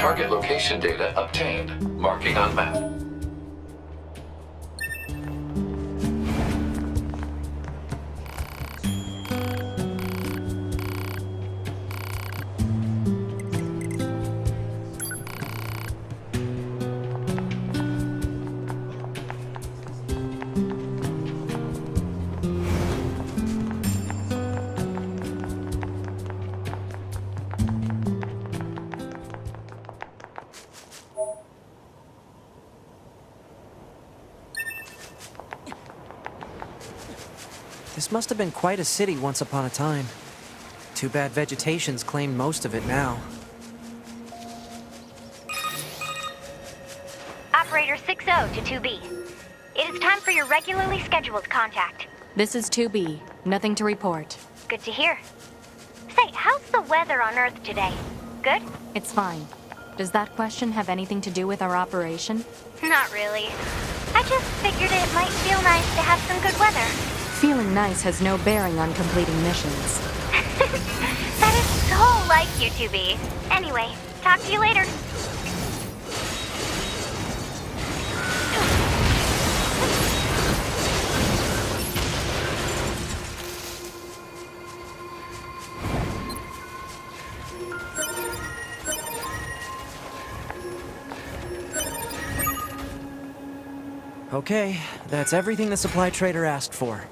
Target location data obtained. Marking on map. This must have been quite a city once upon a time. Too bad vegetation's claimed most of it now. Operator 60 to 2B. It is time for your regularly scheduled contact. This is 2B. Nothing to report. Good to hear. Say, how's the weather on Earth today? Good? It's fine. Does that question have anything to do with our operation? Not really. I just figured it might feel nice to have some good weather. Feeling nice has no bearing on completing missions. That is so like you, 2B. Anyway, talk to you later. Okay, that's everything the supply trader asked for.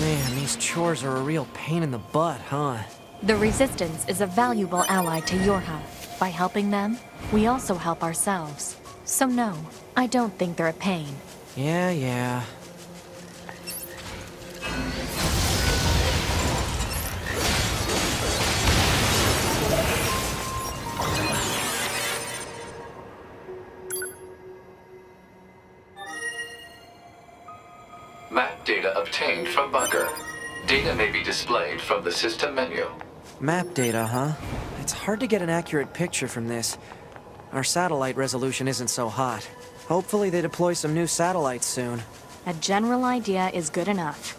Man, these chores are a real pain in the butt, huh? The Resistance is a valuable ally to Yorha. By helping them, we also help ourselves. So no, I don't think they're a pain. Yeah. Map data obtained from bunker. Data may be displayed from the system menu. Map data, huh? It's hard to get an accurate picture from this. Our satellite resolution isn't so hot. Hopefully they deploy some new satellites soon. A general idea is good enough.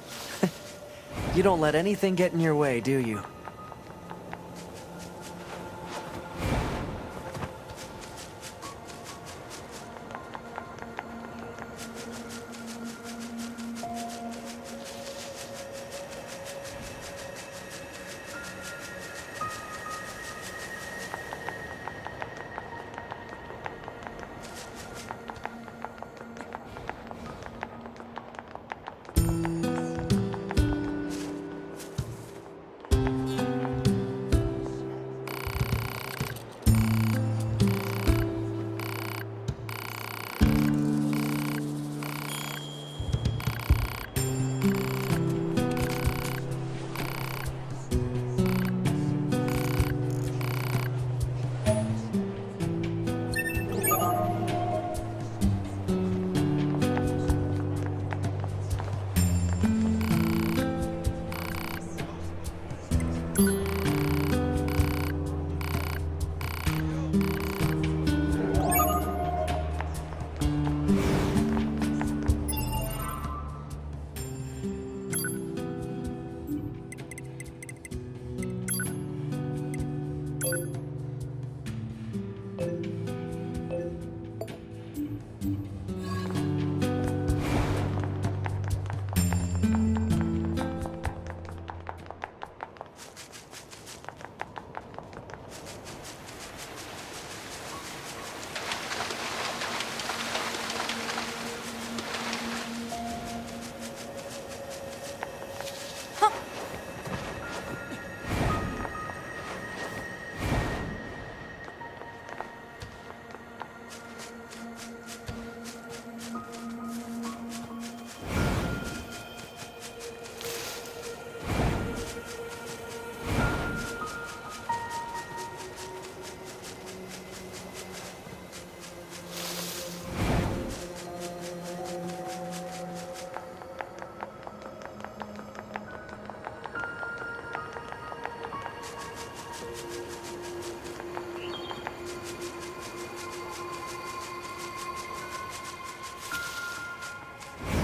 You don't let anything get in your way, do you?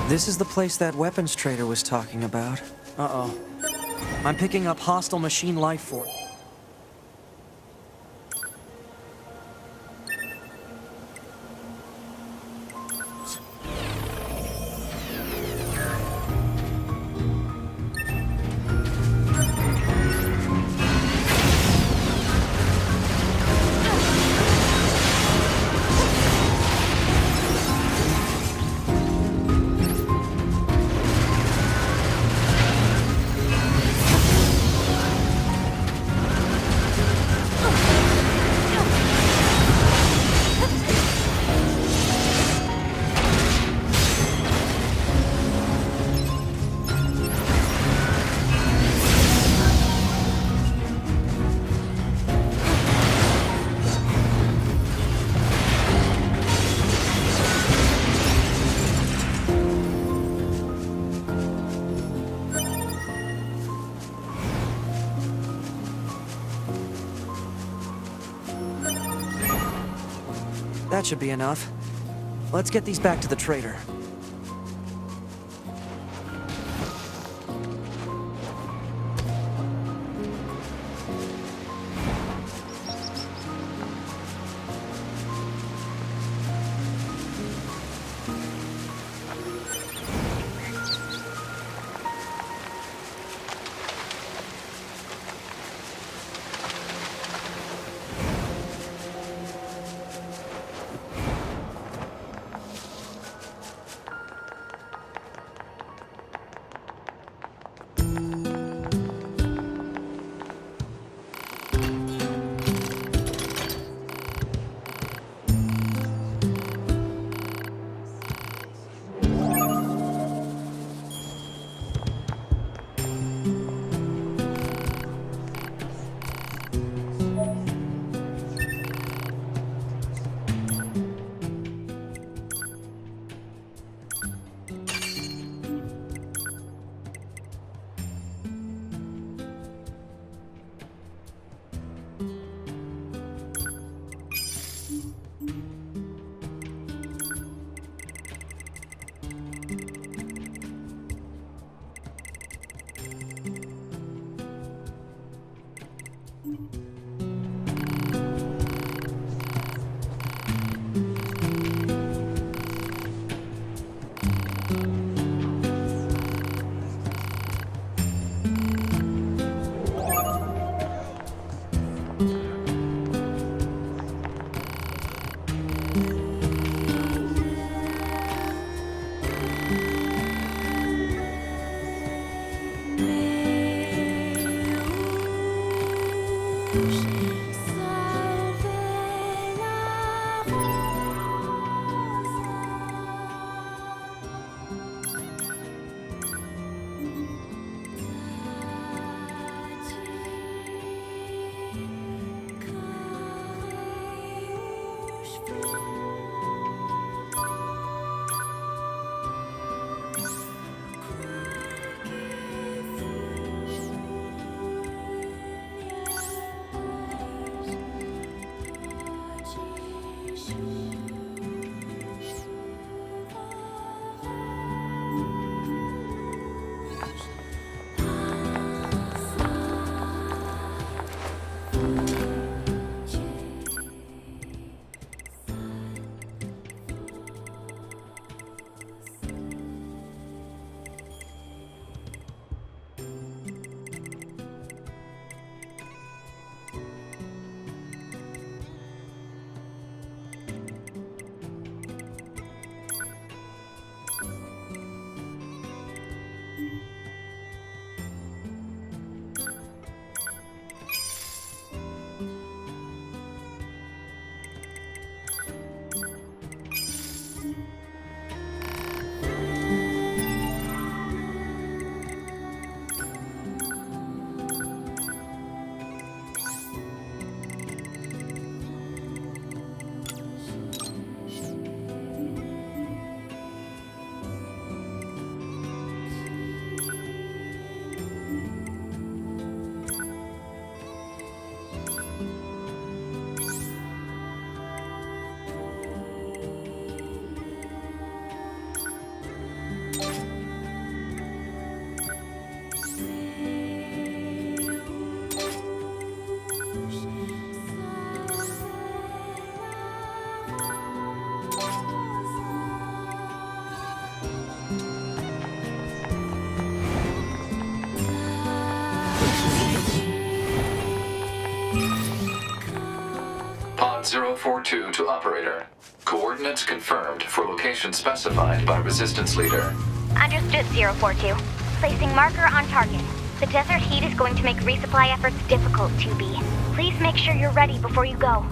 This is the place that weapons trader was talking about. I'm picking up hostile machine life form. That should be enough. Let's get these back to the trader. Pod 042 to operator. Coordinates confirmed for location specified by resistance leader. Understood, 042. Placing marker on target. The desert heat is going to make resupply efforts difficult, 2B. Please make sure you're ready before you go.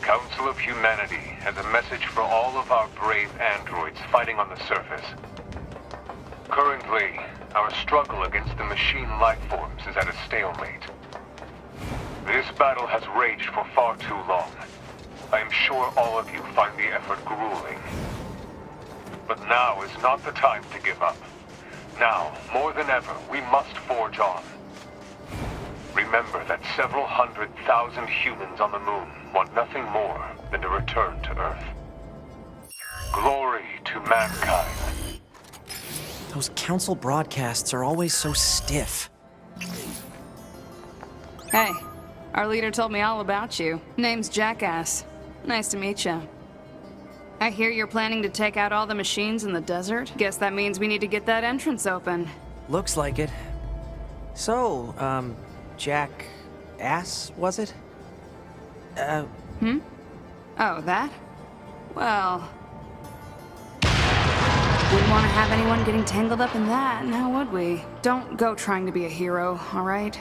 Council of Humanity has a message for all of our brave androids fighting on the surface. Currently, our struggle against the machine life forms is at a stalemate. This battle has raged for far too long. I am sure all of you find the effort grueling. But now is not the time to give up. Now, more than ever, we must forge on. Remember that several 100,000 humans on the moon want nothing more than to return to Earth. Glory to mankind. Those council broadcasts are always so stiff. Hey, our leader told me all about you. Name's Jackass. Nice to meet you. I hear you're planning to take out all the machines in the desert. Guess that means we need to get that entrance open. Looks like it. So, Jackass, was it? Oh, that? Well, wouldn't want to have anyone getting tangled up in that, now would we? Don't go trying to be a hero, all right?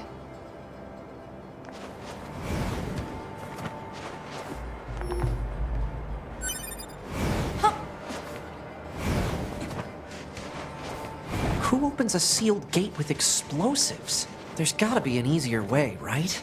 Huh. Who opens a sealed gate with explosives? There's gotta be an easier way, right?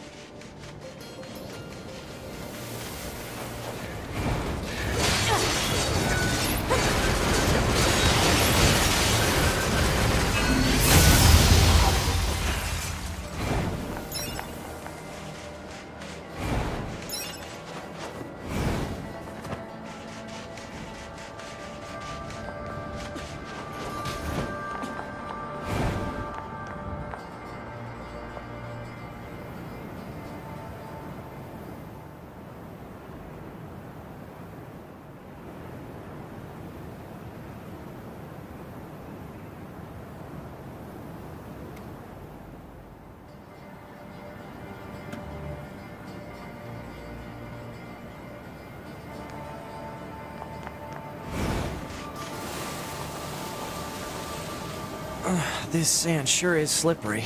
This sand sure is slippery.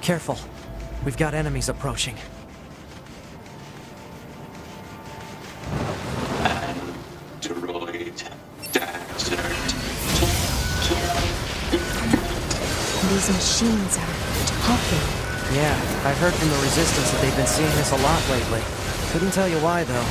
Careful. We've got enemies approaching. Android desert. These machines are talking. Yeah, I've heard from the Resistance that they've been seeing this a lot lately. Couldn't tell you why, though.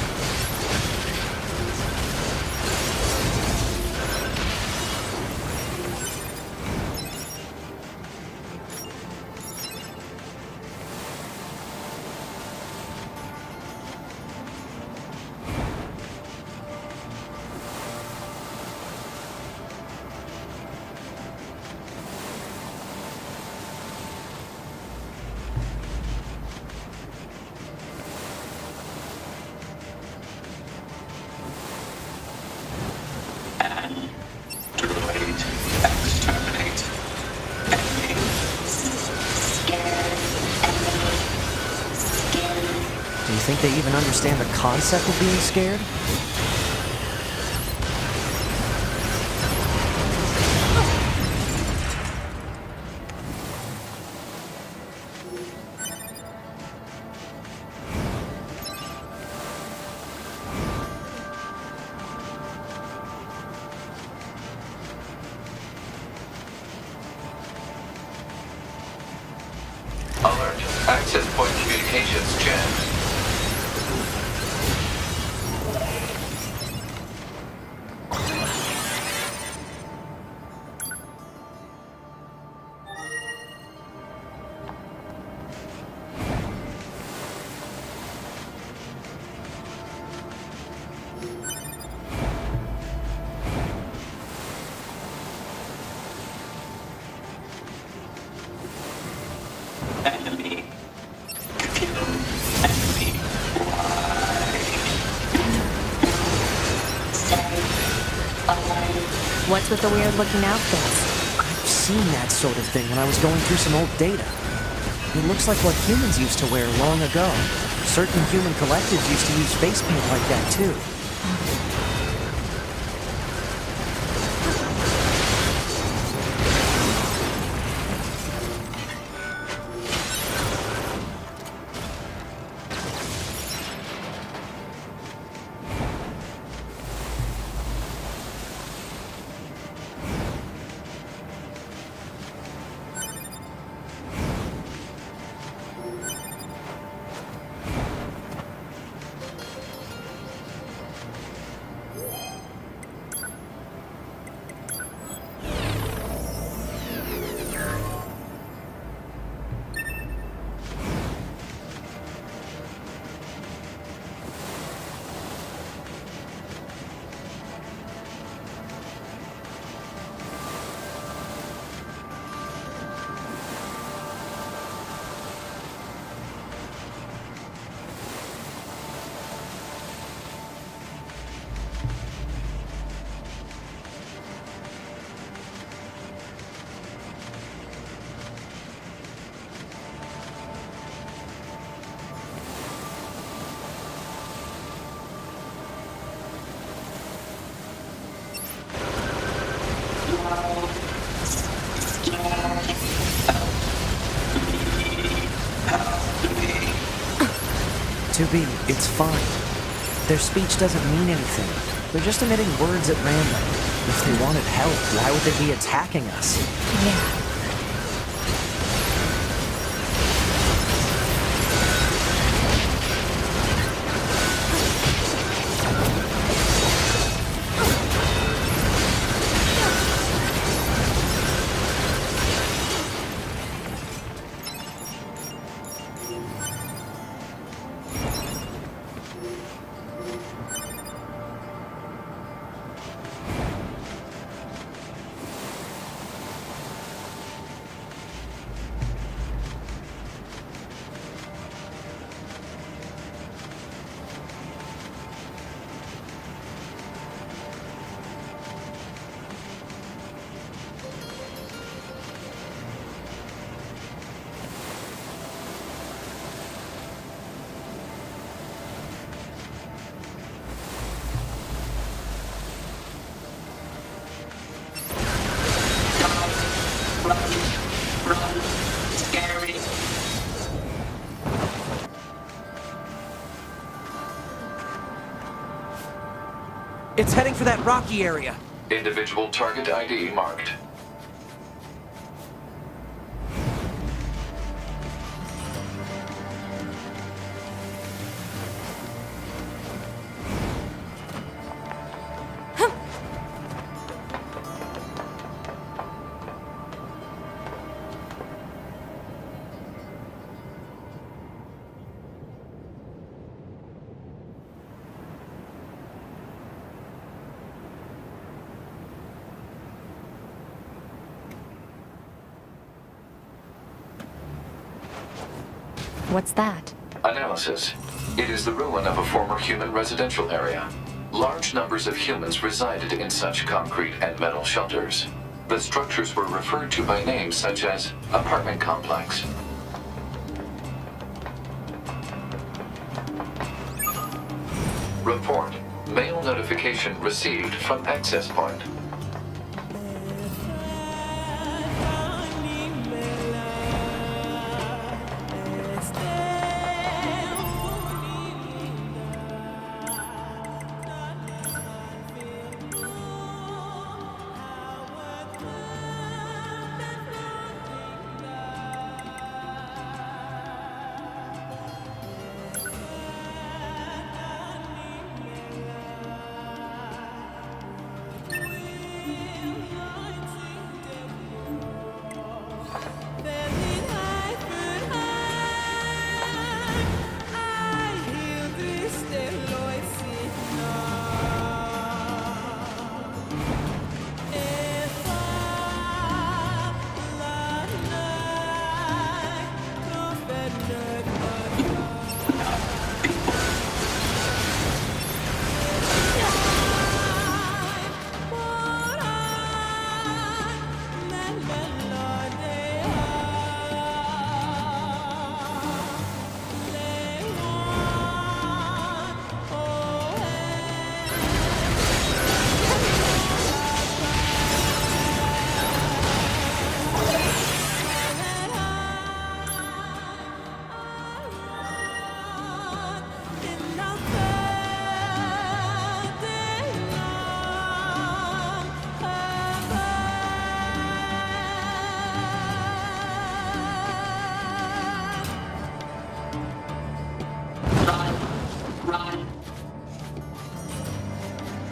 They even understand the concept of being scared? Alert. Access point communications jammed. What's with the weird-looking outfits? I've seen that sort of thing when I was going through some old data. It looks like what humans used to wear long ago. Certain human collectives used to use face paint like that, too. It's fine. Their speech doesn't mean anything. They're just emitting words at random. If they wanted help, why would they be attacking us? Yeah. It's heading for that rocky area. Individual target ID marked. What's that? Analysis. It is the ruin of a former human residential area. Large numbers of humans resided in such concrete and metal shelters. The structures were referred to by names such as apartment complex. Report. Mail notification received from access point.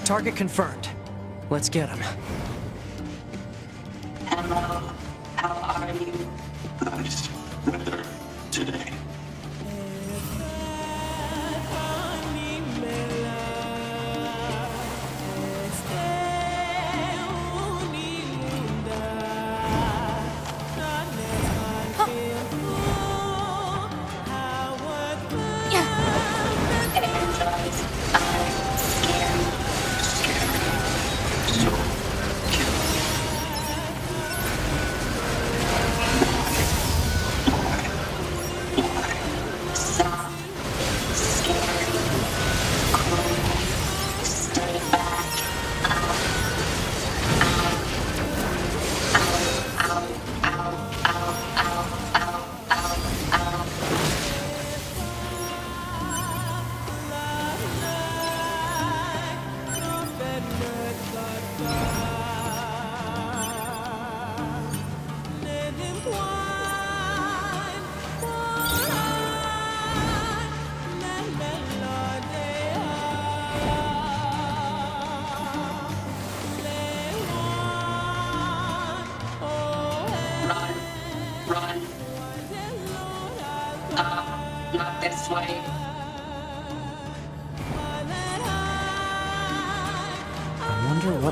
Target confirmed. Let's get him. Hello. How are you? Nice weather today.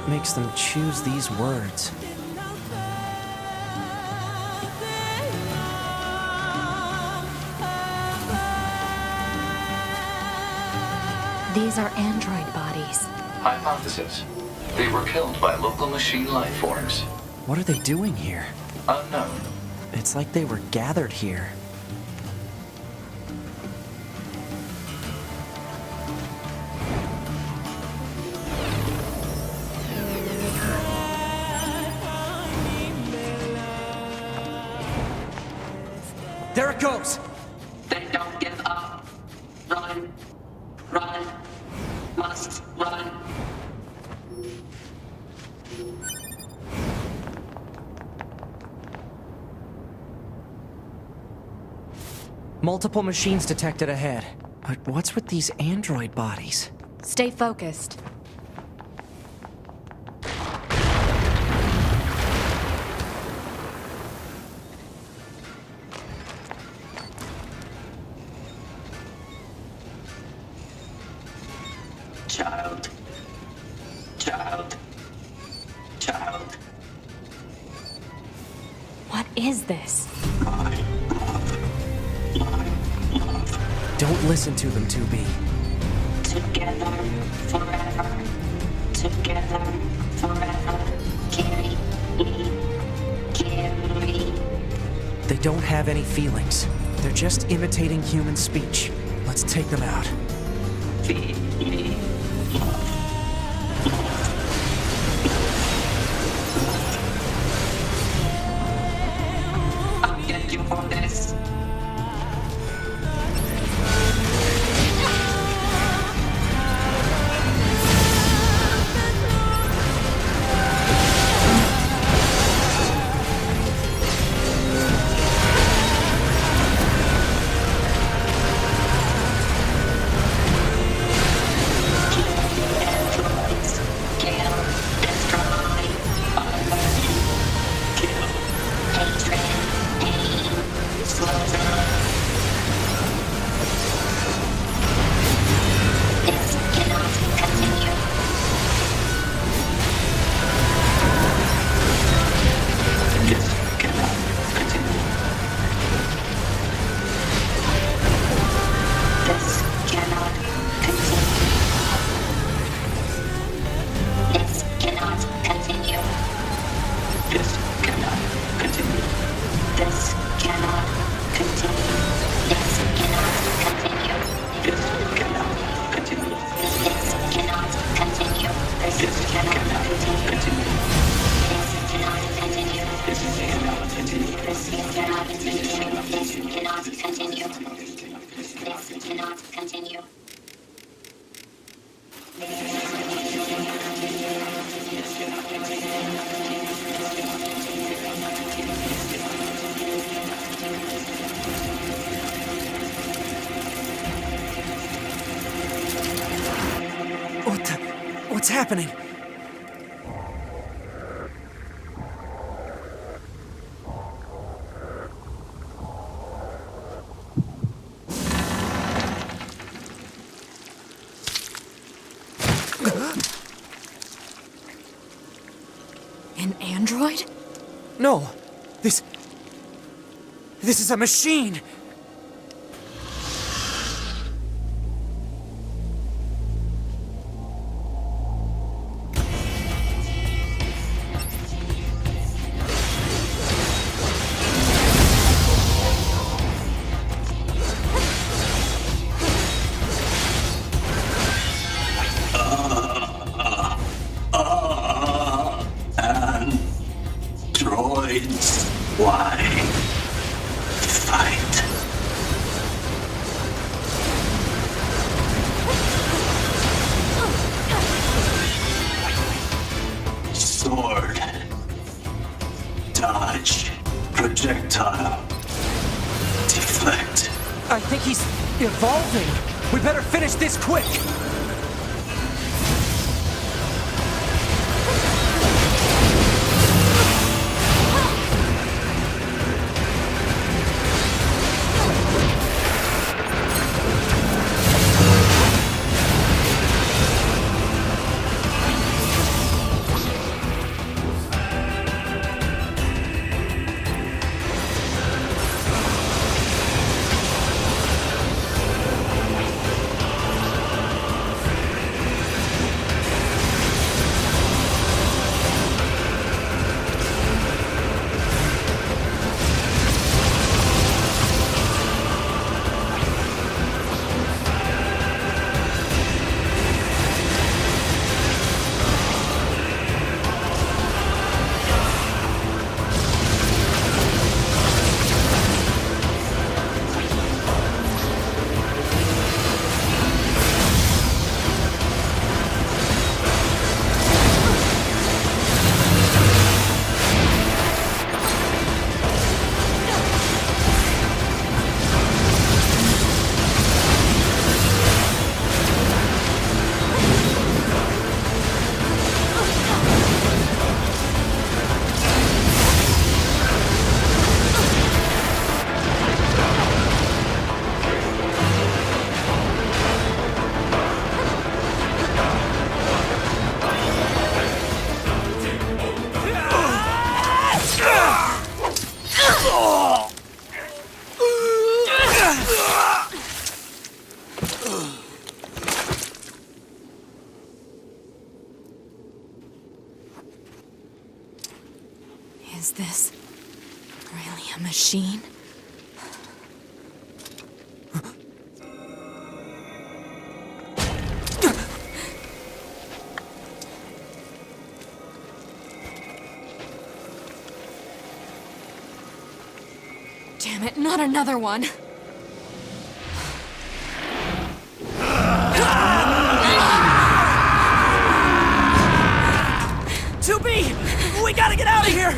Makes them choose these words. These are android bodies. Hypothesis. They were killed by local machine life forms. What are they doing here? Unknown. It's like they were gathered here. There it goes! They don't give up. Run. Run. Must run. Multiple machines detected ahead. But what's with these android bodies? Stay focused. Listen to them, 2B. Together, forever. Together, forever. Carry me. Carry. They don't have any feelings. They're just imitating human speech. Let's take them out. Feed me. I'll get you for this. What's happening? An android? No. This is a machine! Damn it, not another one! Ah! 2B! We gotta get out of here!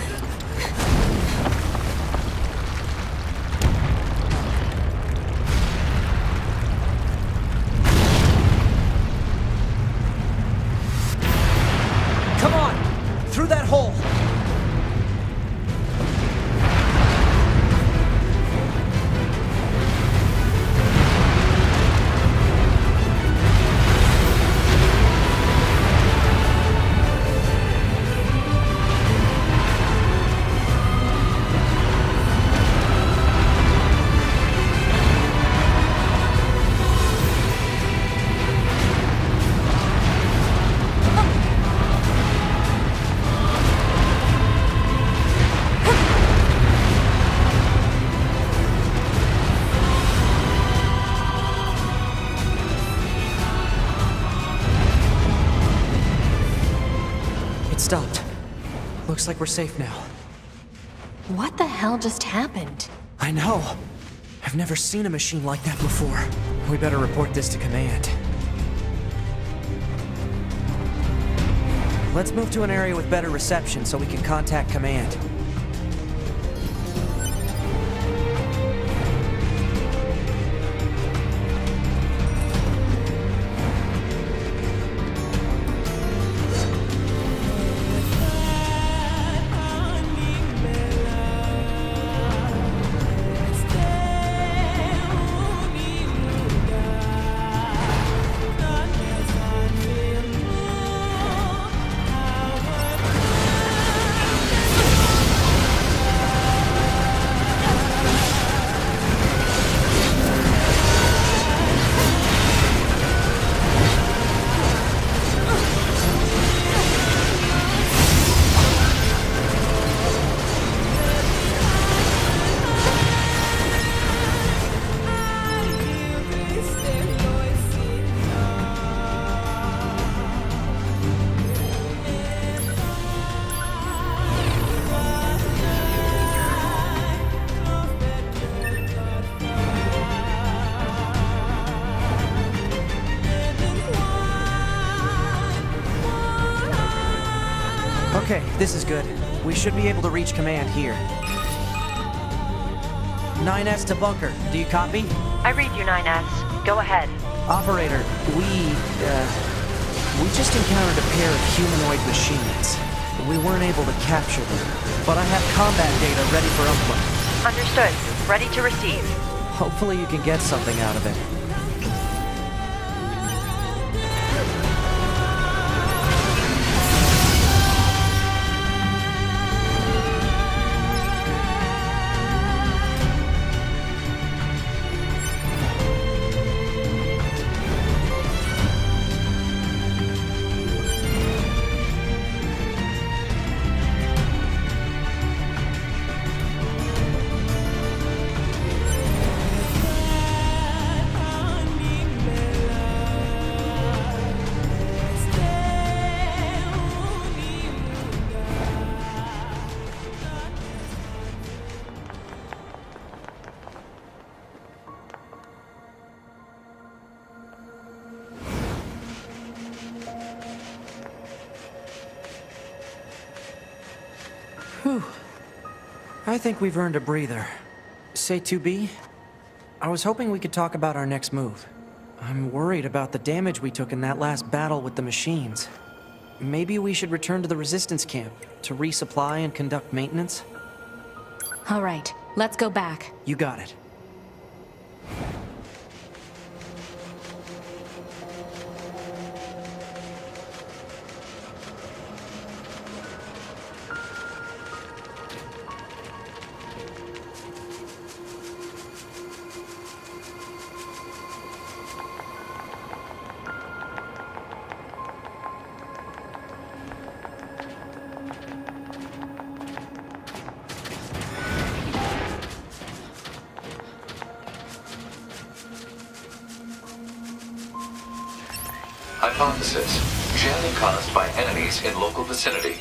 Looks like we're safe now. What the hell just happened? I know. I've never seen a machine like that before. We better report this to command. Let's move to an area with better reception so we can contact command. Okay, this is good. We should be able to reach command here. 9S to bunker. Do you copy? I read you, 9S. Go ahead. Operator, we just encountered a pair of humanoid machines. We weren't able to capture them, but I have combat data ready for output. Understood. Ready to receive. Hopefully you can get something out of it. Whew. I think we've earned a breather. Say, 2B, I was hoping we could talk about our next move. I'm worried about the damage we took in that last battle with the machines. Maybe we should return to the resistance camp to resupply and conduct maintenance? All right, let's go back. You got it. Hypothesis: jamming caused by enemies in local vicinity.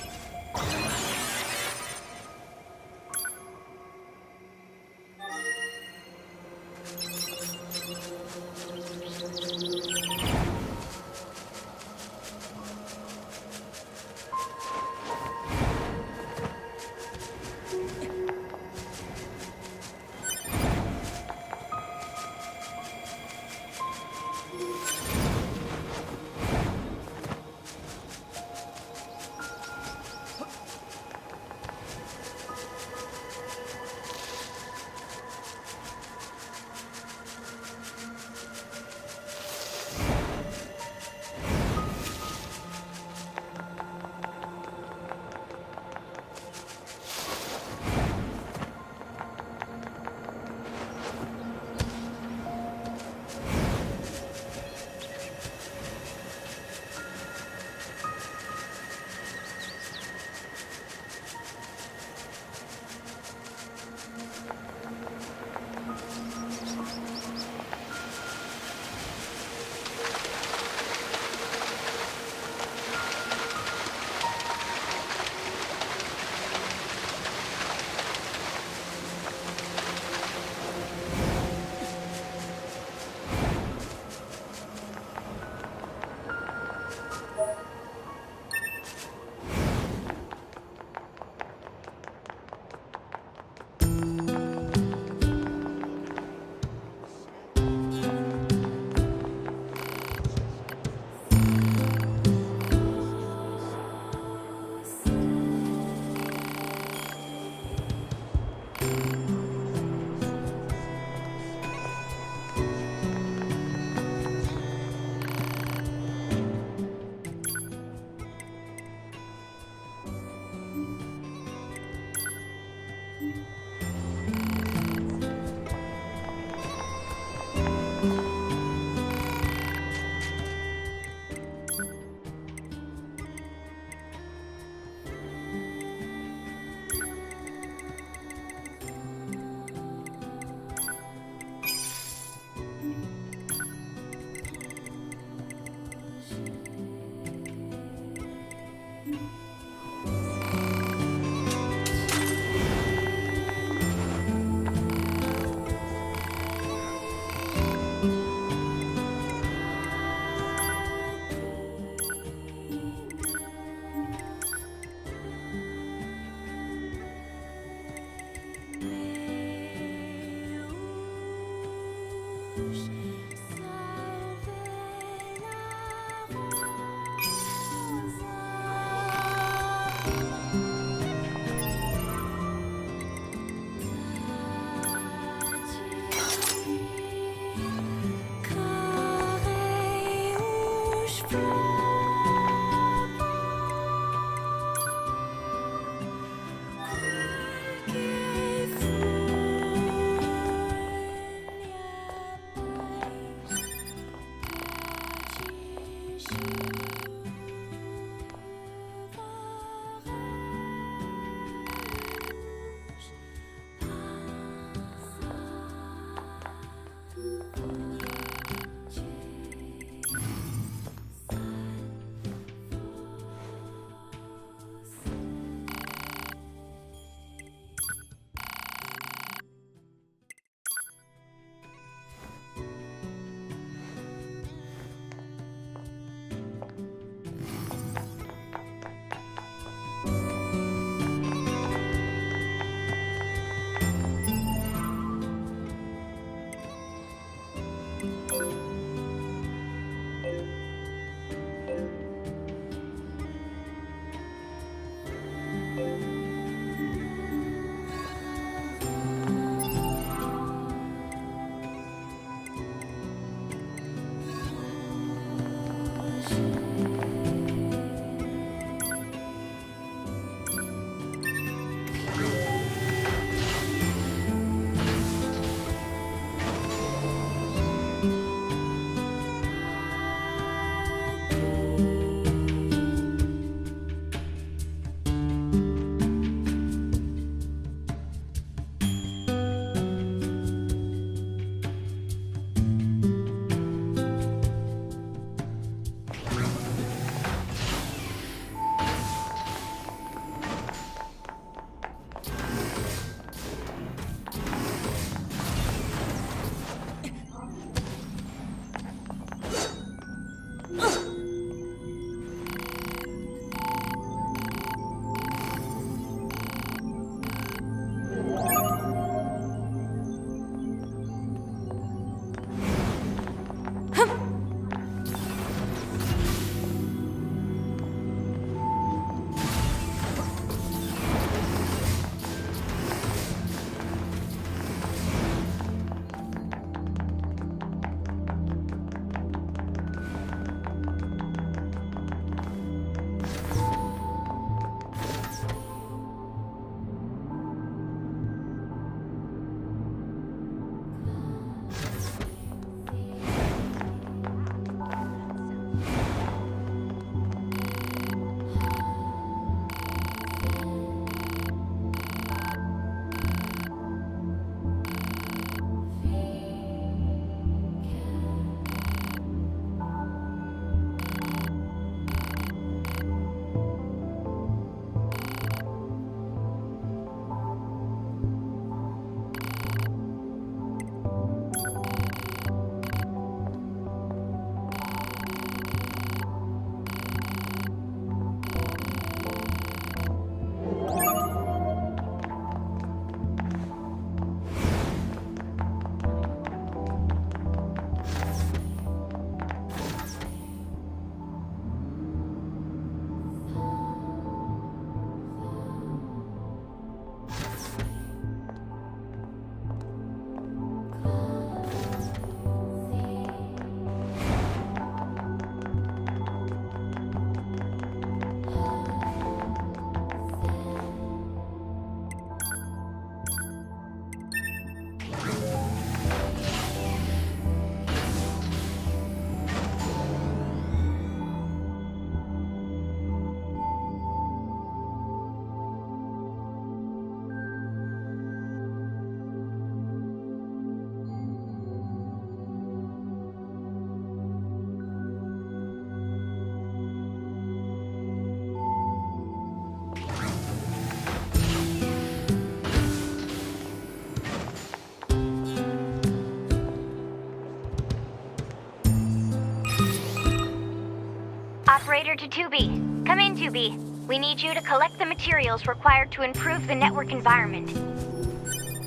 Operator to 2B. Come in, 2B. We need you to collect the materials required to improve the network environment.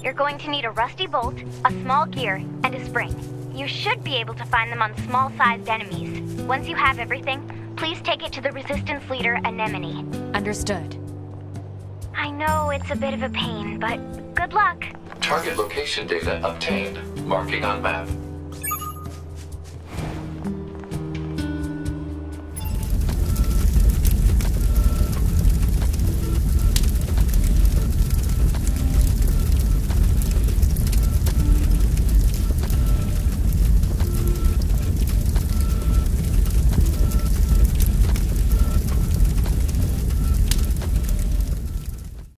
You're going to need a rusty bolt, a small gear, and a spring. You should be able to find them on small-sized enemies. Once you have everything, please take it to the Resistance leader, Anemone. Understood. I know it's a bit of a pain, but good luck. Target location data obtained. Marking on map.